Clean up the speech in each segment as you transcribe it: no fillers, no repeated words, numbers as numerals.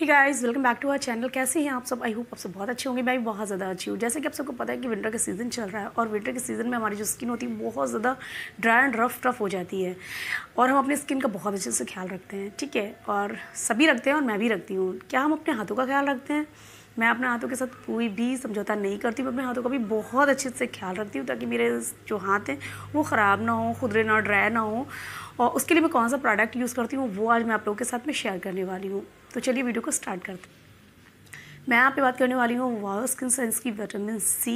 Hey guys, welcome back to our channel. कैसे हैं आप सब? आई होप आप सब बहुत अच्छे होंगे। मैं भी बहुत ज़्यादा अच्छी हूँ। जैसे कि आप सबको पता है कि विंटर का सीज़न चल रहा है और विंटर के सीज़न में हमारी जो स्किन होती है बहुत ज़्यादा ड्राई एंड रफ टफ हो जाती है और हम अपने स्किन का बहुत अच्छे से ख्याल रखते हैं, ठीक है। और सभी रखते हैं और मैं भी रखती हूँ। क्या हम अपने हाथों का ख्याल रखते हैं? मैं अपने हाथों के साथ कोई भी समझौता नहीं करती। मैं अपने हाथों का भी बहुत अच्छे से ख्याल रखती हूँ ताकि मेरे जो हाथ हैं वो ख़राब ना हो, खुदरे ना, ड्राई ना हो। और उसके लिए मैं कौन सा प्रोडक्ट यूज़ करती हूँ वो आज मैं आप लोगों के साथ में शेयर करने वाली हूँ। तो चलिए वीडियो को स्टार्ट करते हैं। मैं यहाँ पे बात करने वाली हूँ वाओ स्किन साइंस की vitamin C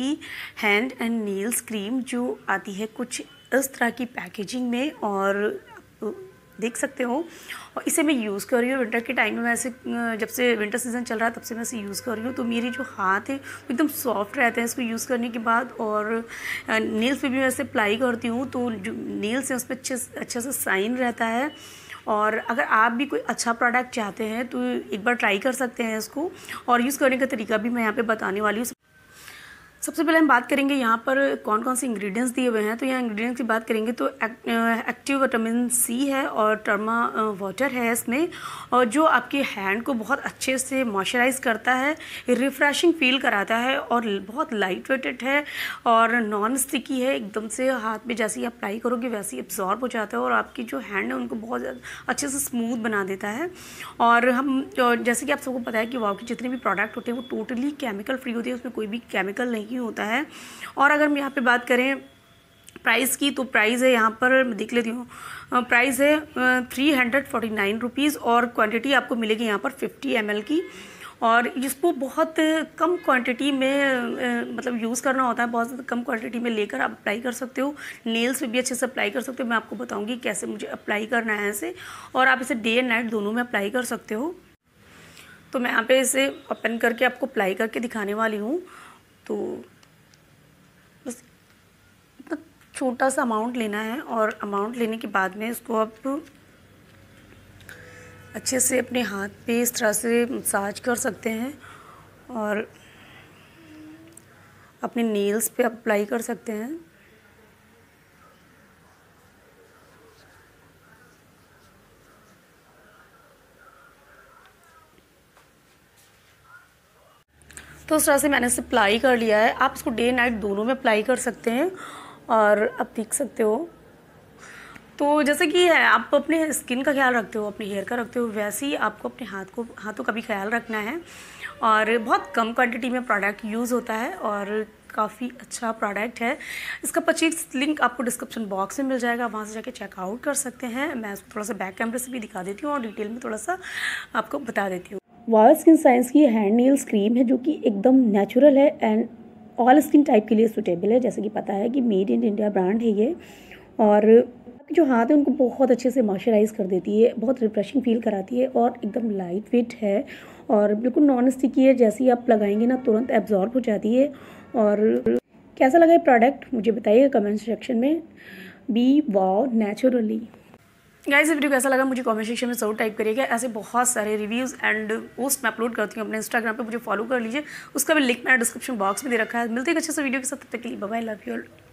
hand and nails cream, जो आती है कुछ इस तरह की पैकेजिंग में और देख सकते हो। और इसे मैं यूज़ कर रही हूँ विंटर के टाइम में। मैं ऐसे जब से विंटर सीज़न चल रहा है तब से मैं इसे यूज़ कर रही हूँ। तो मेरे जो हाथ है एकदम सॉफ्ट रहते हैं इसको यूज़ करने के बाद। और नेल्स पे भी मैं इसे अप्लाई करती हूँ तो जो नेल्स हैं उस पर अच्छा सा शाइन रहता है। और अगर आप भी कोई अच्छा प्रोडक्ट चाहते हैं तो एक बार ट्राई कर सकते हैं इसको। और यूज़ करने का तरीका भी मैं यहाँ पर बताने वाली हूँ। सबसे पहले हम बात करेंगे यहाँ पर कौन कौन से इंग्रेडिएंट्स दिए हुए हैं। तो यहाँ इंग्रेडिएंट्स की बात करेंगे तो एक्टिव विटामिन सी है और टर्मा वाटर है इसमें, और जो आपके हैंड को बहुत अच्छे से मॉइस्चराइज़ करता है, रिफ्रेशिंग फील कराता है और बहुत लाइट वेटेड है और नॉन स्टिकी है। एकदम से हाथ में जैसे ही अप्लाई करोगे वैसे ही एब्जॉर्ब हो जाता है और आपकी जो हैंड है उनको बहुत अच्छे से स्मूथ बना देता है। और हम जैसे कि आप सबको पता है कि वाव के जितने भी प्रोडक्ट होते हैं वो टोटली केमिकल फ्री होते हैं, उसमें कोई भी केमिकल नहीं होता है। और अगर हम यहाँ पे बात करें प्राइस की तो प्राइस है यहाँ पर, मैं देख लेती हूँ, प्राइस है 349 रुपीज़ और क्वांटिटी आपको मिलेगी यहाँ पर 50 ml की। और इसको बहुत कम क्वांटिटी में मतलब यूज़ करना होता है। बहुत ज़्यादा कम क्वांटिटी में लेकर आप अप्लाई कर सकते हो, नेल्स पे भी अच्छे से अप्लाई कर सकते हो। मैं आपको बताऊँगी कैसे मुझे अप्लाई करना है इसे, और आप इसे डे एंड नाइट दोनों में अप्लाई कर सकते हो। तो मैं यहाँ पर इसे ओपन करके आपको अप्लाई करके दिखाने वाली हूँ। तो बस इतना छोटा सा अमाउंट लेना है और अमाउंट लेने के बाद में इसको आप अच्छे से अपने हाथ पे इस तरह से मसाज कर सकते हैं और अपने नेल्स पे अप्लाई कर सकते हैं। तो उस तरह से मैंने इसे अप्लाई कर लिया है। आप इसको डे नाइट दोनों में अप्लाई कर सकते हैं और आप देख सकते हो। तो जैसे कि आप अपने स्किन का ख्याल रखते हो, अपने हेयर का रखते हो, वैसे ही आपको अपने हाथों का भी ख्याल रखना है। और बहुत कम क्वांटिटी में प्रोडक्ट यूज़ होता है और काफ़ी अच्छा प्रोडक्ट है। इसका परचेज लिंक आपको डिस्क्रिप्शन बॉक्स में मिल जाएगा, वहाँ से जाके चेकआउट कर सकते हैं। मैं इसको थोड़ा सा बैक कैमरे से भी दिखा देती हूँ और डिटेल में थोड़ा सा आपको बता देती हूँ। वाओ स्किन साइंस की हैंड नेल्स क्रीम है जो कि एकदम नेचुरल है एंड ऑल स्किन टाइप के लिए सूटेबल है। जैसे कि पता है कि मेड इन इंडिया ब्रांड है ये, और आपके जो हाथ है उनको बहुत अच्छे से मॉइस्चराइज कर देती है, बहुत रिफ्रेशिंग फील कराती है और एकदम लाइट वेट है और बिल्कुल नॉन स्टिकी है। जैसे ही आप लगाएंगे ना तुरंत एब्जॉर्ब हो जाती है। और कैसा लगा ये प्रोडक्ट मुझे बताइएगा कमेंट सेक्शन में। Be wow naturally. Guys, video कैसा लगा मुझे कमेंट सेक्शन में ज़रूर टाइप करिएगा। ऐसे बहुत सारे रिव्यूज़ एंड पोस्ट मैं अपलोड करती हूँ अपने इंस्टाग्राम पे, मुझे फॉलो कर लीजिए। उसका भी लिंक मैंने डिस्क्रिप्शन बॉक्स में दे रखा है। मिलते हैं अच्छे से वीडियो के साथ, तब तक के लिए bye bye, love you all.